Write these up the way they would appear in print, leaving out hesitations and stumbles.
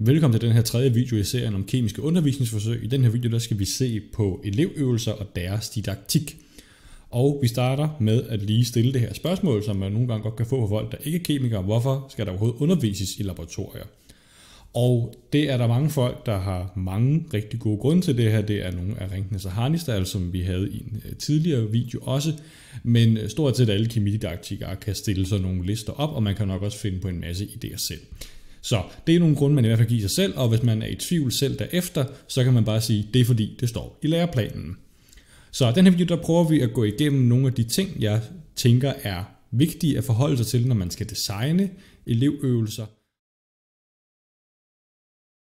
Velkommen til den her tredje video i serien om kemiske undervisningsforsøg. I den her video der skal vi se på elevøvelser og deres didaktik. Og vi starter med at lige stille det her spørgsmål, som man nogle gange godt kan få fra folk, der ikke er kemikere. Hvorfor skal der overhovedet undervises i laboratorier? Og det er der mange folk, der har mange rigtig gode grunde til det her. Det er nogle af Ringnes og Hannisdal, som vi havde i en tidligere video også. Men stort set alle kemididaktikere kan stille sådan nogle lister op, og man kan nok også finde på en masse idéer selv. Så det er nogle grunde, man i hvert fald giver sig selv, og hvis man er i tvivl selv derefter, så kan man bare sige, det er fordi, det står i læreplanen. Så i den her video, der prøver vi at gå igennem nogle af de ting, jeg tænker er vigtige at forholde sig til, når man skal designe elevøvelser.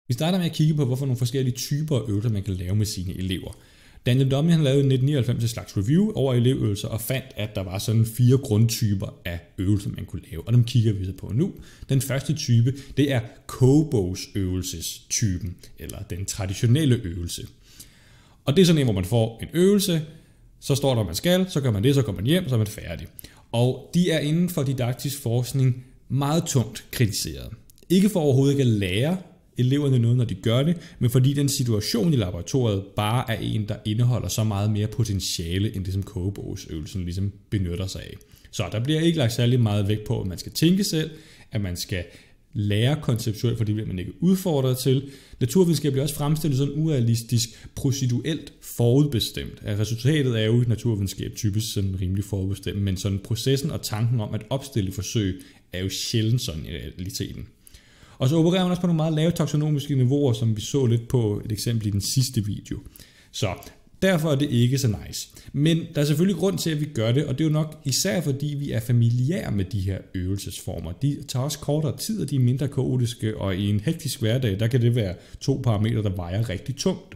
Vi starter med at kigge på, hvorfor nogle forskellige typer af øvelser, man kan lave med sine elever. Daniel Domin han lavede i 1999 et slags review over elevøvelser og fandt, at der var sådan 4 grundtyper af øvelser, man kunne lave, og dem kigger vi så på nu. Den første type, det er kogebogsøvelsestypen, eller den traditionelle øvelse. Og det er sådan en, hvor man får en øvelse, så står der, man skal, så gør man det, så kommer man hjem, så er man færdig. Og de er inden for didaktisk forskning meget tungt kritiseret. Ikke for overhovedet ikke at lære eleverne noget, når de gør det, men fordi den situation i laboratoriet bare er en, der indeholder så meget mere potentiale, end det som kogebogsøvelsen ligesom benytter sig af. Så der bliver ikke lagt særlig meget vægt på, at man skal tænke selv, at man skal lære konceptuelt, for det bliver man ikke udfordret til. Naturvidenskab bliver også fremstillet sådan urealistisk, proceduelt forudbestemt. Resultatet er jo i naturvidenskab typisk sådan rimelig forudbestemt, men sådan processen og tanken om at opstille forsøg er jo sjældent sådan i realiteten. Og så opererer man også på nogle meget lave taksonomiske niveauer, som vi så lidt på et eksempel i den sidste video. Så derfor er det ikke så nice. Men der er selvfølgelig grund til, at vi gør det, og det er jo nok især fordi, vi er familiære med de her øvelsesformer. De tager også kortere tid, og de er mindre kaotiske, og i en hektisk hverdag, der kan det være 2 parametre, der vejer rigtig tungt.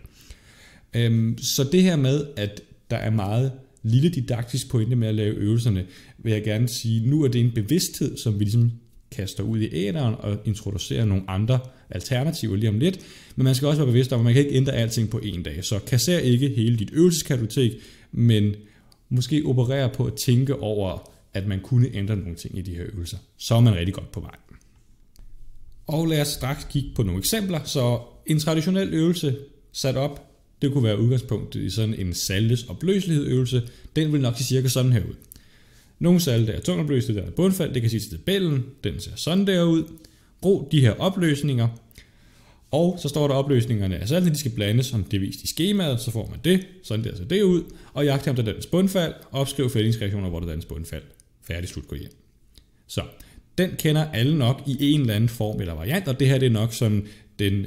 Så det her med, at der er meget lille didaktisk pointe med at lave øvelserne, vil jeg gerne sige, nu er det en bevidsthed, som vi ligesom kaster ud i æderen og introducerer nogle andre alternativer lige om lidt. Men man skal også være bevidst om, at man kan ikke ændre alting på en dag. Så kasser ikke hele dit øvelseskartotek, men måske operere på at tænke over, at man kunne ændre nogle ting i de her øvelser. Så er man rigtig godt på vej. Og lad os straks kigge på nogle eksempler. Så en traditionel øvelse sat op, det kunne være udgangspunktet i sådan en saltes- og bløslighedsøvelse. Den vil nok se cirka sådan her ud. Nogle salte er tungopløste, der er bundfald, det kan sige til tabellen, den ser sådan der ud. Brug de her opløsninger, og så står der opløsningerne af saltene, de skal blandes som det vist i skemaet, så får man det, sådan der ser det ud, og jagt ham der dannes bundfald, opskriv fældingsreaktioner, hvor der dannes bundfald, færdig, slut, gå hjem. Så den kender alle nok i en eller anden form eller variant, og det her det er nok sådan den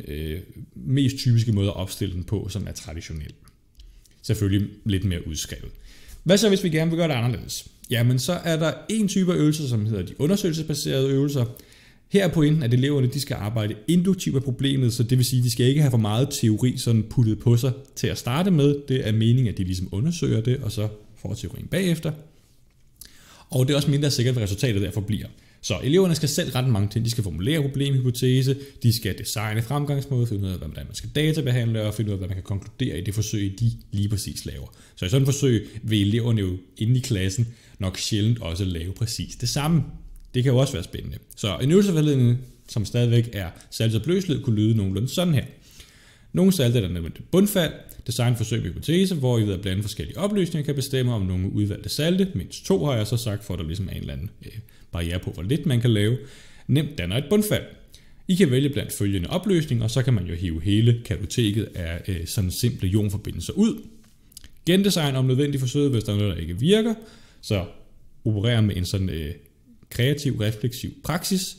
mest typiske måde at opstille den på, som er traditionel. Selvfølgelig lidt mere udskrevet. Hvad så, hvis vi gerne vil gøre det anderledes? Jamen, så er der en type øvelser, som hedder de undersøgelsesbaserede øvelser. Her er pointen, at eleverne de skal arbejde induktivt af problemet, så det vil sige, at de skal ikke have for meget teori sådan puttet på sig til at starte med. Det er meningen, at de ligesom undersøger det, og så får teorien bagefter. Og det er også mindre sikkert, hvad resultatet derfor bliver. Så eleverne skal selv rette mange ting. De skal formulere problemhypotese, de skal designe fremgangsmåde, finde ud af, hvordan man skal databehandle, og finde ud af, hvad man kan konkludere i det forsøg, de lige præcis laver. Så i sådan et forsøg vil eleverne jo inde i klassen nok sjældent også lave præcis det samme. Det kan jo også være spændende. Så en øvelsesvejledning, som stadigvæk er salts og bløslød, kunne lyde nogenlunde sådan her. Nogle salte er der nødvendigt bundfald, design forsøg med hypotese, hvor I ved at blande forskellige opløsninger kan bestemme om nogle udvalgte salte, mindst 2 har jeg så sagt, for at der ligesom er en eller anden barriere på, hvor lidt man kan lave. Nemt danner et bundfald. I kan vælge blandt følgende opløsninger, og så kan man jo hive hele kartoteket af sådan simple jonforbindelser ud. Gendesign om nødvendigt forsøg, hvis der er noget, der ikke virker, så operere med en sådan kreativ, refleksiv praksis,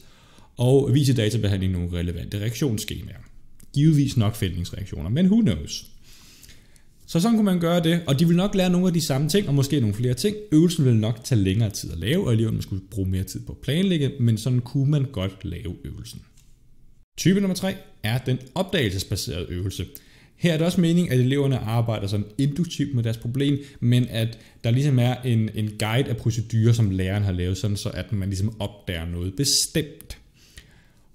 og vise databehandling nogle relevante reaktionsskemaer. Givetvis nok fældningsreaktioner, men who knows? Så sådan kunne man gøre det, og de vil nok lære nogle af de samme ting, og måske nogle flere ting. Øvelsen vil nok tage længere tid at lave, og eleverne skulle bruge mere tid på at planlægge, men sådan kunne man godt lave øvelsen. Type nummer 3 er den opdagelsesbaserede øvelse. Her er det også meningen, at eleverne arbejder sådan induktivt med deres problem, men at der ligesom er en guide af procedurer, som læreren har lavet, sådan så at man ligesom opdager noget bestemt.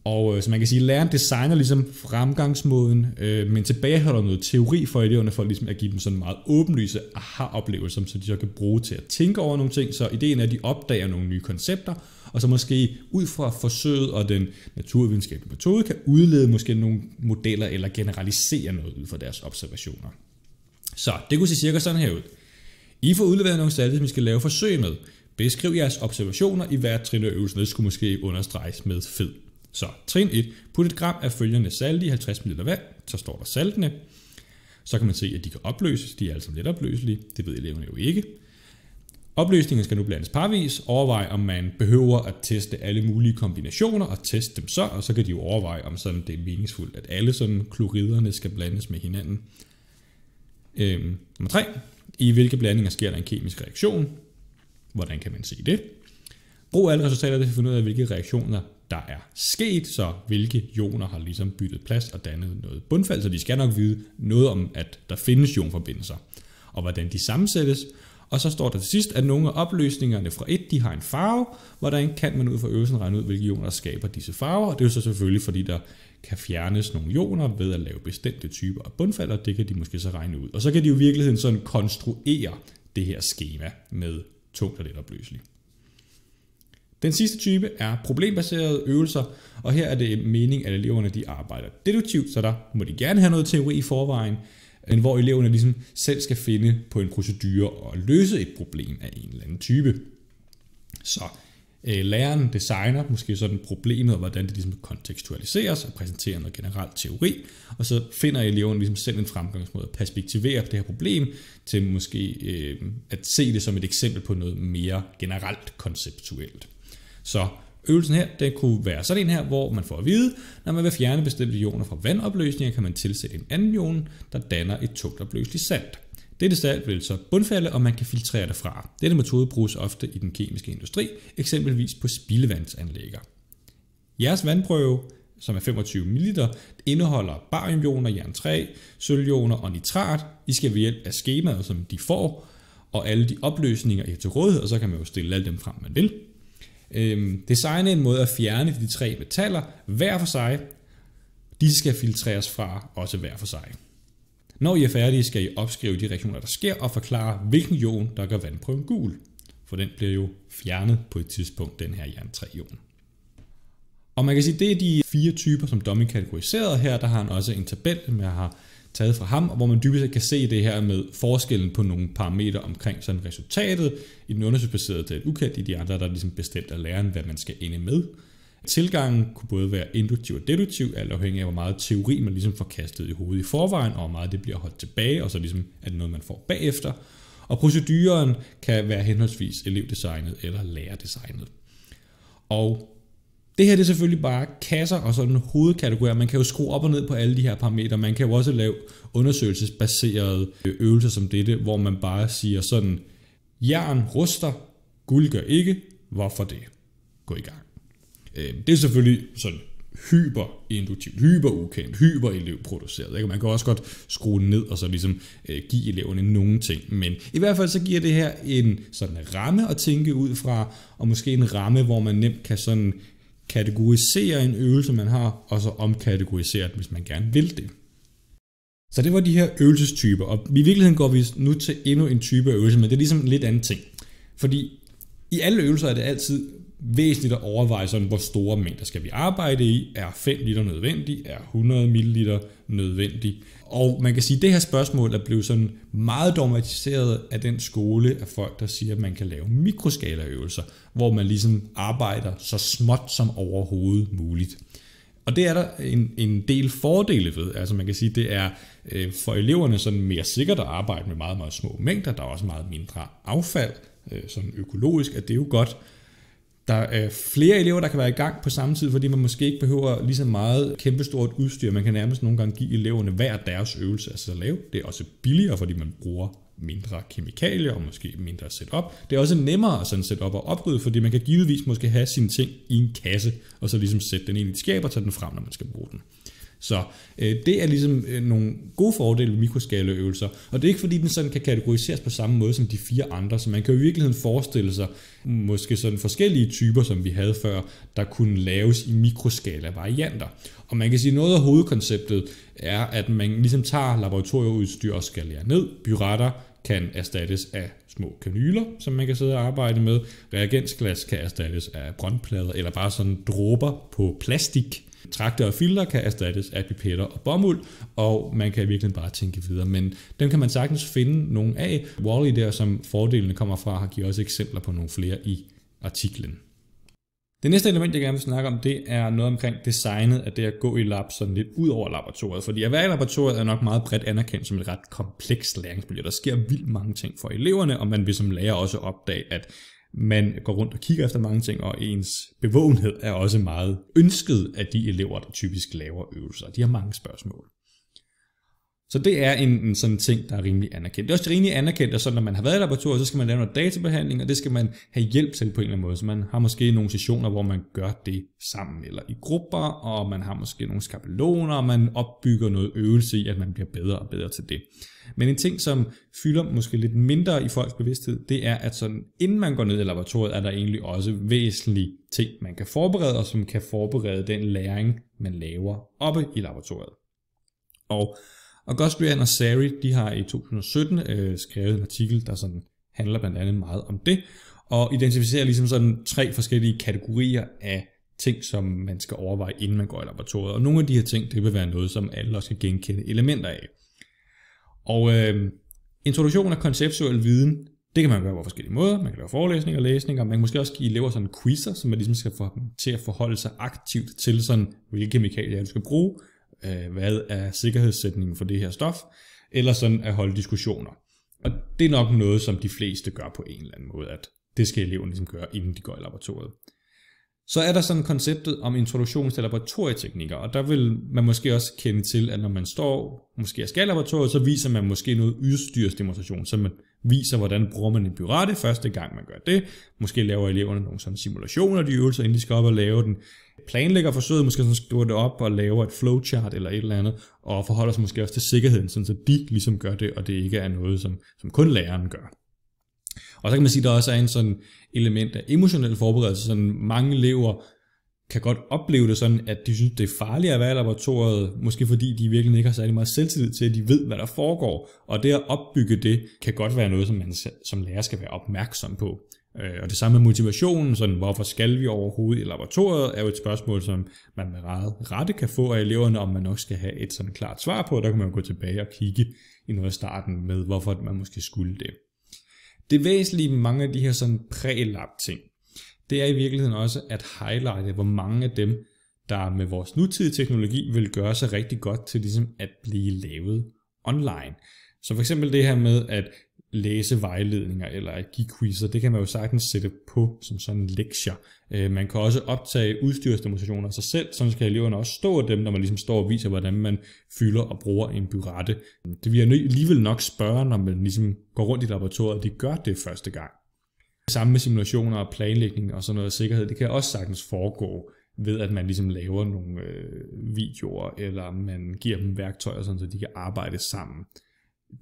Og så man kan sige, at læreren designer ligesom fremgangsmåden, men tilbageholder noget teori for eleverne for ligesom at give dem sådan meget åbenlyse aha-oplevelser, som de så kan bruge til at tænke over nogle ting. Så ideen er, at de opdager nogle nye koncepter, og så måske ud fra forsøget og den naturvidenskabelige metode kan udlede måske nogle modeller eller generalisere noget ud fra deres observationer. Så det kunne se cirka sådan her ud. I får udleveret nogle salg, som I skal lave forsøg med. Beskriv jeres observationer i hver trin af øvelsen. Det skulle måske understreges med fed. Så trin 1. Put et gram af følgende salte i 50 ml vand. Så står der saltene. Så kan man se, at de kan opløses. De er altså let opløselige. Det ved eleverne jo ikke. Opløsningen skal nu blandes parvis. Overvej, om man behøver at teste alle mulige kombinationer og teste dem så. Og så kan de jo overveje, om sådan det er meningsfuldt, at alle sådan kloriderne skal blandes med hinanden. Nummer 3. I hvilke blandinger sker der en kemisk reaktion? Hvordan kan man se det? Brug alle resultater til at finde ud af, hvilke reaktioner der er sket, så hvilke ioner har ligesom byttet plads og dannet noget bundfald, så de skal nok vide noget om, at der findes ionforbindelser, og hvordan de sammensættes. Og så står der til sidst, at nogle af opløsningerne fra et, de har en farve. Hvordan kan man ud fra øvelsen regne ud, hvilke ioner skaber disse farver? Og det er jo så selvfølgelig, fordi der kan fjernes nogle ioner ved at lave bestemte typer af bundfald, og det kan de måske så regne ud. Og så kan de jo i virkeligheden sådan konstruere det her skema med tungt og let opløseligt. Den sidste type er problembaserede øvelser, og her er det meningen, at eleverne de arbejder deduktivt, så der må de gerne have noget teori i forvejen, men hvor eleverne ligesom selv skal finde på en procedure og løse et problem af en eller anden type. Så læreren designer måske sådan problemet, og hvordan det ligesom kontekstualiseres og præsenterer noget generelt teori, og så finder eleverne ligesom selv en fremgangsmåde at perspektivere på det her problem til måske at se det som et eksempel på noget mere generelt konceptuelt. Så øvelsen her, det kunne være sådan en her, hvor man får at vide, når man vil fjerne bestemte ioner fra vandopløsninger, kan man tilsætte en anden ion, der danner et tungt opløseligt salt. Dette salt vil så bundfalde, og man kan filtrere det fra. Denne metode bruges ofte i den kemiske industri, eksempelvis på spildevandsanlægger. Jeres vandprøve, som er 25 ml, indeholder bariumioner, jern-3, sølvioner og nitrat. I skal ved hjælp af skemaet, som de får, og alle de opløsninger I har til rådighed, og så kan man jo stille alle dem frem, man vil. Designe en måde at fjerne de tre metaller hver for sig. De skal filtreres fra også hver for sig. Når I er færdige, skal I opskrive de reaktioner, der sker, og forklare, hvilken ion, der gør vandprøven gul. For den bliver jo fjernet på et tidspunkt, den her jern-3-ion. Og man kan sige, det er de fire typer, som Domin kategoriserede her. Der har han også en tabel, som jeg har taget fra ham, hvor man dybest set kan se det her med forskellen på nogle parametre omkring sådan resultatet. I den undersøgelsesbaserede til et ukendt, i de andre, der ligesom bestemt af læreren, hvad man skal ende med. Tilgangen kunne både være induktiv og deduktiv, alt afhængig af, hvor meget teori man ligesom får kastet i hovedet i forvejen, og hvor meget det bliver holdt tilbage, og så ligesom er det noget, man får bagefter. Og proceduren kan være henholdsvis elevdesignet eller lærerdesignet. Og det her det er selvfølgelig bare kasser og sådan hovedkategorier. Man kan jo skrue op og ned på alle de her parametre. Man kan jo også lave undersøgelsesbaserede øvelser som dette, hvor man bare siger sådan, jern ruster, guld gør ikke, hvorfor det? Gå i gang. Det er selvfølgelig sådan hyperinduktivt, hyperukendt, hyperelevproduceret. Man kan også godt skrue ned og så ligesom give eleverne nogle ting. Men i hvert fald så giver det her en sådan ramme at tænke ud fra, og måske en ramme, hvor man nemt kan sådan kategorisere en øvelse, man har, og så omkategorisere den, hvis man gerne vil det. Så det var de her øvelsestyper, og i virkeligheden går vi nu til endnu en type øvelse, men det er ligesom en lidt anden ting. Fordi i alle øvelser er det altid væsentligt at overveje sådan, hvor store mængder skal vi arbejde i. Er 5 liter nødvendig? Er 100 ml nødvendig? Og man kan sige, at det her spørgsmål er blevet sådan meget dogmatiseret af den skole af folk, der siger, at man kan lave mikroskalaøvelser, hvor man ligesom arbejder så småt som overhovedet muligt. Og det er der en del fordele ved. Altså man kan sige, at det er for eleverne sådan mere sikkert at arbejde med meget, meget små mængder. Der er også meget mindre affald, sådan økologisk, at det er jo godt. Der er flere elever, der kan være i gang på samme tid, fordi man måske ikke behøver lige så meget kæmpestort udstyr. Man kan nærmest nogle gange give eleverne hver deres øvelse at sidde og lave. Det er også billigere, fordi man bruger mindre kemikalier og måske mindre setup. Det er også nemmere at sådan sætte op og oprydde, fordi man kan givetvis måske have sine ting i en kasse, og så ligesom sætte den ind i et skab og tage den frem, når man skal bruge den. Så det er ligesom nogle gode fordele ved mikroskalaøvelser, og det er ikke fordi den sådan kan kategoriseres på samme måde som de fire andre, så man kan jo i virkeligheden forestille sig måske sådan forskellige typer, som vi havde før, der kunne laves i mikroskala varianter. Og man kan sige, at noget af hovedkonceptet er, at man ligesom tager laboratorieudstyr og skalerer ned. Buretter kan erstattes af små kanyler, som man kan sidde og arbejde med. Reagensglas kan erstattes af brøndplader eller bare sådan dråber på plastik. Trakter og filter kan erstattes af pipetter og bomuld, og man kan virkelig bare tænke videre, men dem kan man sagtens finde nogle af. Wally der, som fordelene kommer fra, har givet også eksempler på nogle flere i artiklen. Det næste element, jeg gerne vil snakke om, det er noget omkring designet af det at gå i lab sådan lidt ud over laboratoriet. Fordi at være i laboratoriet er nok meget bredt anerkendt som et ret komplekst læringsmiljø. Der sker vildt mange ting for eleverne, og man vil som lærer også opdage, at man går rundt og kigger efter mange ting, og ens bevågenhed er også meget ønsket af de elever, der typisk laver øvelser. De har mange spørgsmål. Så det er en sådan ting, der er rimelig anerkendt. Det er også rimelig anerkendt, at så når man har været i laboratoriet, så skal man lave noget databehandling, og det skal man have hjælp til på en eller anden måde. Så man har måske nogle sessioner, hvor man gør det sammen eller i grupper, og man har måske nogle skabeloner, og man opbygger noget øvelse i, at man bliver bedre og bedre til det. Men en ting, som fylder måske lidt mindre i folks bevidsthed, det er, at sådan, inden man går ned i laboratoriet, er der egentlig også væsentlige ting, man kan forberede, og som kan forberede den læring, man laver oppe i laboratoriet. Og Godstorian og Sari, de har i 2017 skrevet en artikel, der sådan handler blandt andet meget om det, og identificerer ligesom sådan 3 forskellige kategorier af ting, som man skal overveje, inden man går i laboratoriet. Og nogle af de her ting, det vil være noget, som alle også skal genkende elementer af. Og introduktion af konceptuel viden, det kan man gøre på forskellige måder. Man kan lave forelæsninger og læsninger, man kan måske også give elever sådan quizzer, som man ligesom skal få dem til at forholde sig aktivt til sådan, hvilke kemikalier du skal bruge, hvad er sikkerhedssætningen for det her stof, eller sådan at holde diskussioner. Og det er nok noget, som de fleste gør på en eller anden måde, at det skal eleverne ligesom gøre, inden de går i laboratoriet. Så er der sådan konceptet om introduktion til laboratorieteknikker, og der vil man måske også kende til, at når man står, måske skal i laboratoriet, så viser man måske noget udstyrsdemonstration, så man viser, hvordan bruger man en burette første gang, man gør det. Måske laver eleverne nogle sådan simulationer, de øvelser, inden de skal op og lave den. Planlægger forsøget, måske sådan skriver det op og laver et flowchart eller et eller andet, og forholder sig måske også til sikkerheden, sådan så de ligesom gør det, og det ikke er noget, som kun læreren gør. Og så kan man sige, at der også er en sådan element af emotionel forberedelse. Sådan mange elever kan godt opleve det sådan, at de synes, det er farligt at være i laboratoriet, måske fordi de virkelig ikke har særlig meget selvtillid til, at de ved, hvad der foregår. Og det at opbygge det, kan godt være noget, som man som lærer skal være opmærksom på. Og det samme med motivationen, sådan hvorfor skal vi overhovedet i laboratoriet, er jo et spørgsmål, som man med rette kan få af eleverne, om man nok skal have et sådan klart svar på. Der kan man jo gå tilbage og kigge i noget af starten med, hvorfor man måske skulle det. Det væsentlige med mange af de her sådan præ-lab-ting, det er i virkeligheden også at highlighte, hvor mange af dem, der med vores nutidige teknologi vil gøre sig rigtig godt til ligesom at blive lavet online. Så for eksempel det her med at læse vejledninger eller at give quizzer, det kan man jo sagtens sætte på som sådan lektier. Man kan også optage udstyrsdemonstrationer af sig selv, så skal eleverne også stå af dem, når man ligesom står og viser, hvordan man fylder og bruger en burette. Det vil jeg alligevel nok spørge, når man ligesom går rundt i laboratoriet, de gør det første gang. Samme med simulationer og planlægning og sådan noget sikkerhed, det kan også sagtens foregå ved, at man ligesom laver nogle videoer, eller man giver dem værktøjer, sådan, så de kan arbejde sammen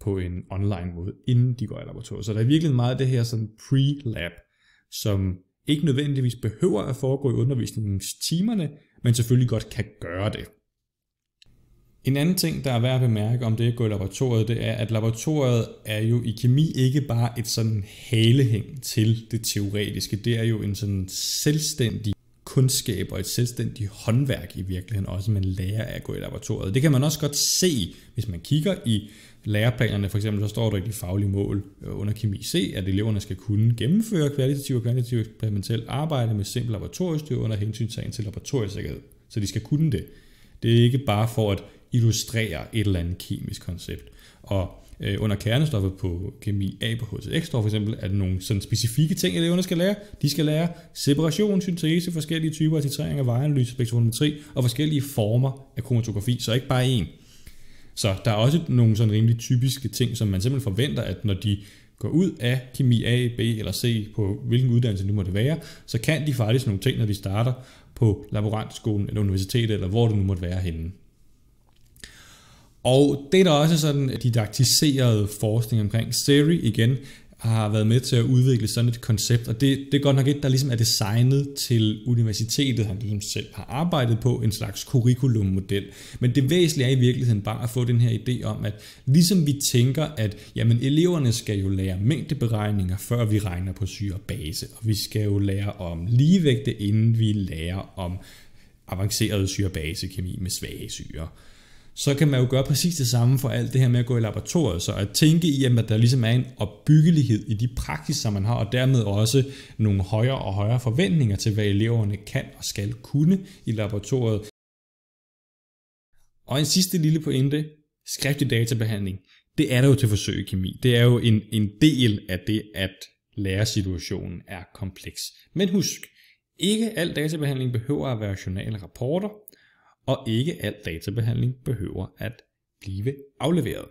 på en online måde, inden de går i laboratoriet. Så der er virkelig meget af det her sådan pre-lab, som ikke nødvendigvis behøver at foregå i undervisningstimerne, men selvfølgelig godt kan gøre det. En anden ting, der er værd at bemærke om det at gå i laboratoriet, det er, at laboratoriet er jo i kemi ikke bare et sådan halehæng til det teoretiske. Det er jo en sådan selvstændig kundskab og et selvstændigt håndværk i virkeligheden også, man lærer af at gå i laboratoriet. Det kan man også godt se, hvis man kigger i læreplanerne, for eksempel, så står der i de faglige mål under kemi C, at eleverne skal kunne gennemføre kvalitativt og kvantitativt eksperimentelt arbejde med simpel laboratoriestyr under hensyntagen til laboratoriesikkerhed. Så de skal kunne det. Det er ikke bare for at illustrere et eller andet kemisk koncept. Og under kernestoffet på kemi A på HTX-stof for eksempel, er det nogle sådan specifikke ting, eleverne skal lære. De skal lære separation, syntese, forskellige typer af titreringer, vejanalyse, spektrometri og forskellige former af kromatografi, så ikke bare én. Så der er også nogle sådan rimelig typiske ting, som man simpelthen forventer, at når de går ud af kemi A, B eller C, på hvilken uddannelse nu må det være, så kan de faktisk nogle ting, når de starter på laborantskolen eller universitetet, eller hvor det nu måtte være henne. Og det er der også sådan didaktiserede forskning omkring. Seery igen har været med til at udvikle sådan et koncept, og det er godt nok et, der ligesom er designet til universitetet, han ligesom selv har arbejdet på, en slags curriculummodel. Men det væsentlige er i virkeligheden bare at få den her idé om, at ligesom vi tænker, at jamen, eleverne skal jo lære mængdeberegninger, før vi regner på syre og base, og vi skal jo lære om ligevægte, inden vi lærer om avanceret syre-base-kemi med svage syre. Så kan man jo gøre præcis det samme for alt det her med at gå i laboratoriet, så at tænke i, at der ligesom er en opbyggelighed i de praksiser, man har, og dermed også nogle højere og højere forventninger til, hvad eleverne kan og skal kunne i laboratoriet. Og en sidste lille pointe, skriftlig databehandling, det er der jo til forsøg i kemi. Det er jo en del af det, at læresituationen er kompleks. Men husk, ikke al databehandling behøver at være journaler og rapporter, og ikke al databehandling behøver at blive afleveret.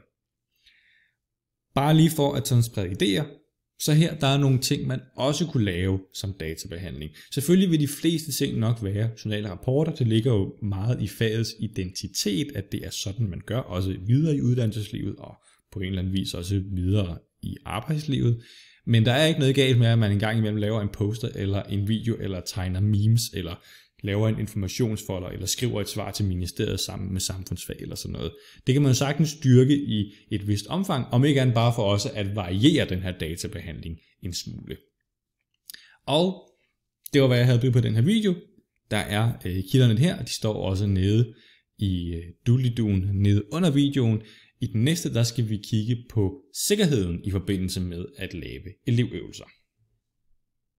Bare lige for at sådan sprede idéer, så her der er nogle ting, man også kunne lave som databehandling. Selvfølgelig vil de fleste ting nok være journaler og rapporter. Det ligger jo meget i fagets identitet, at det er sådan, man gør, også videre i uddannelseslivet og på en eller anden vis også videre i arbejdslivet. Men der er ikke noget galt med, at man en gang imellem laver en poster eller en video eller tegner memes eller laver en informationsfolder eller skriver et svar til ministeriet sammen med samfundsfag eller sådan noget. Det kan man jo sagtens styrke i et vist omfang, om ikke andet bare for også at variere den her databehandling en smule. Og det var, hvad jeg havde bygget på den her video. Der er kilderne her, og de står også nede i doodle-do'en nede under videoen. I den næste, der skal vi kigge på sikkerheden i forbindelse med at lave elevøvelser.